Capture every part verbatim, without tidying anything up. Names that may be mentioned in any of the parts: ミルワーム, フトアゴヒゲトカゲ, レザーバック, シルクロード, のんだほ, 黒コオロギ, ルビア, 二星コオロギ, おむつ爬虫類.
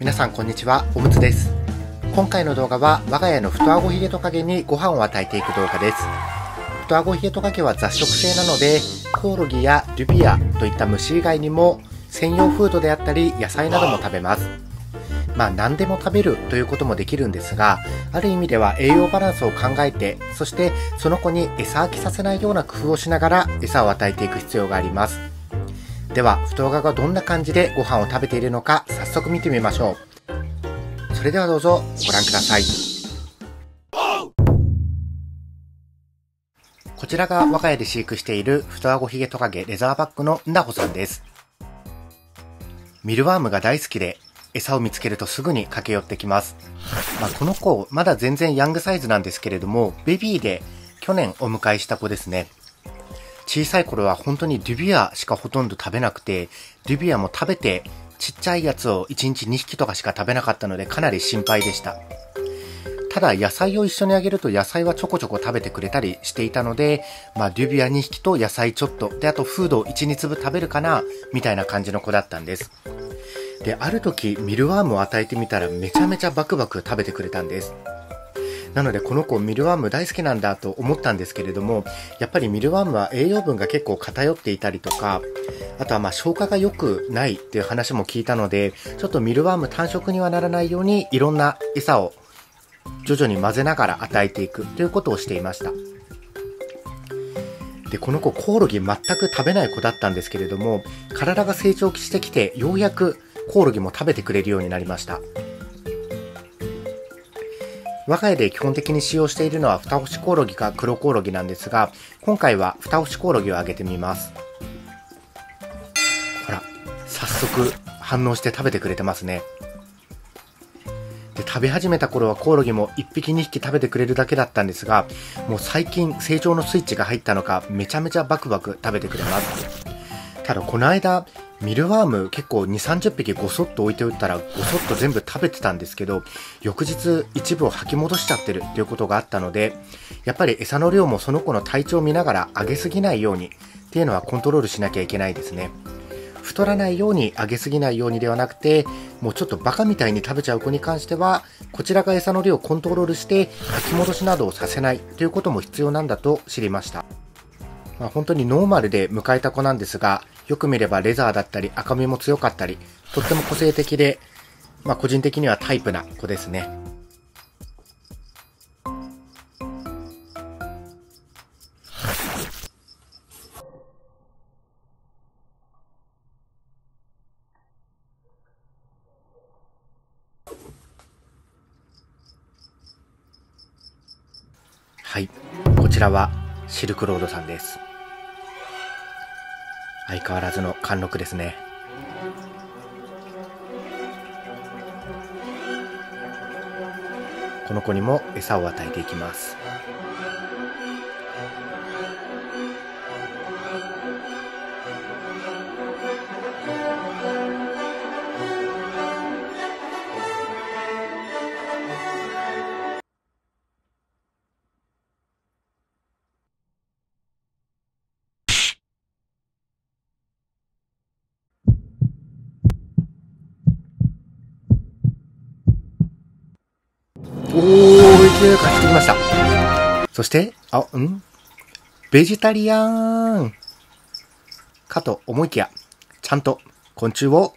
皆さんこんにちは、おむつです。今回の動画は我が家の太あごひげトカゲにご飯を与えていく動画です。太あごひげトカゲは雑食性なので、コオロギやルビアといった虫以外にも専用フードであったり野菜なども食べます。まあ何でも食べるということもできるんですが、ある意味では栄養バランスを考えて、そしてその子に餌飽きさせないような工夫をしながら餌を与えていく必要があります。では太あごがどんな感じでご飯を食べているのか、早速見てみましょう。それではどうぞご覧ください。こちらが我が家で飼育している太あごひげトカゲレザーバックのんだほさんです。ミルワームが大好きで、餌を見つけるとすぐに駆け寄ってきます。まあ、この子、まだ全然ヤングサイズなんですけれども、ベビーで去年お迎えした子ですね。小さい頃は本当にルビアしかほとんど食べなくて、ルビアも食べてちっちゃいやつをいちにちにひきとかしか食べなかったので、かなり心配でした。ただ野菜を一緒にあげると野菜はちょこちょこ食べてくれたりしていたので、まあ、ルビアにひきと野菜ちょっと、であとフードをいち、に粒食べるかな、みたいな感じの子だったんです。で、ある時ミルワームを与えてみたらめちゃめちゃバクバク食べてくれたんです。なのでこの子ミルワーム大好きなんだと思ったんですけれども、やっぱりミルワームは栄養分が結構偏っていたりとか、あとはまあ消化が良くないっていう話も聞いたので、ちょっとミルワーム単色にはならないようにいろんな餌を徐々に混ぜながら与えていくということをしていました。で、この子コオロギ全く食べない子だったんですけれども、体が成長してきてようやくコオロギも食べてくれるようになりました。我が家で基本的に使用しているのは二星コオロギか黒コオロギなんですが、今回は二星コオロギをあげてみます。ほら、早速反応して食べてくれてますね。で、食べ始めた頃はコオロギもいっぴきにひき食べてくれるだけだったんですが、もう最近成長のスイッチが入ったのか、めちゃめちゃバクバク食べてくれます。ただこの間ミルワーム結構に、さんじゅっぴきごそっと置いておいたら、ごそっと全部食べてたんですけど、翌日一部を吐き戻しちゃってるっていうことがあったので、やっぱり餌の量もその子の体調を見ながらあげすぎないようにっていうのはコントロールしなきゃいけないですね。太らないようにあげすぎないようにではなくて、もうちょっとバカみたいに食べちゃう子に関しては、こちらが餌の量をコントロールして吐き戻しなどをさせないということも必要なんだと知りました。まあ、本当にノーマルで迎えた子なんですが、よく見ればレザーだったり赤みも強かったり、とっても個性的で、まあ、個人的にはタイプな子ですね。はい、こちらはシルクロードさんです。相変わらずの貫禄ですね。この子にも餌を与えていきます。おー、勢いが勝ちてきました。そして、あ、んベジタリアンかと思いきや、ちゃんと昆虫を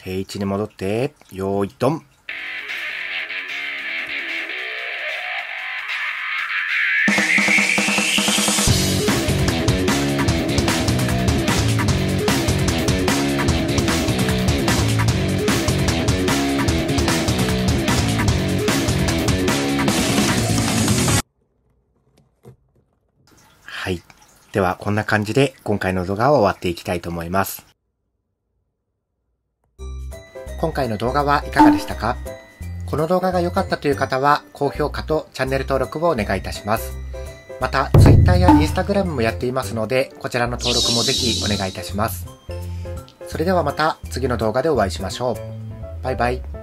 定位置に戻って、よーいどん。はい。では、こんな感じで今回の動画は終わっていきたいと思います。今回の動画はいかがでしたか？この動画が良かったという方は高評価とチャンネル登録をお願いいたします。また ツイッター や インスタグラム もやっていますので、こちらの登録もぜひお願いいたします。それではまた次の動画でお会いしましょう。バイバイ。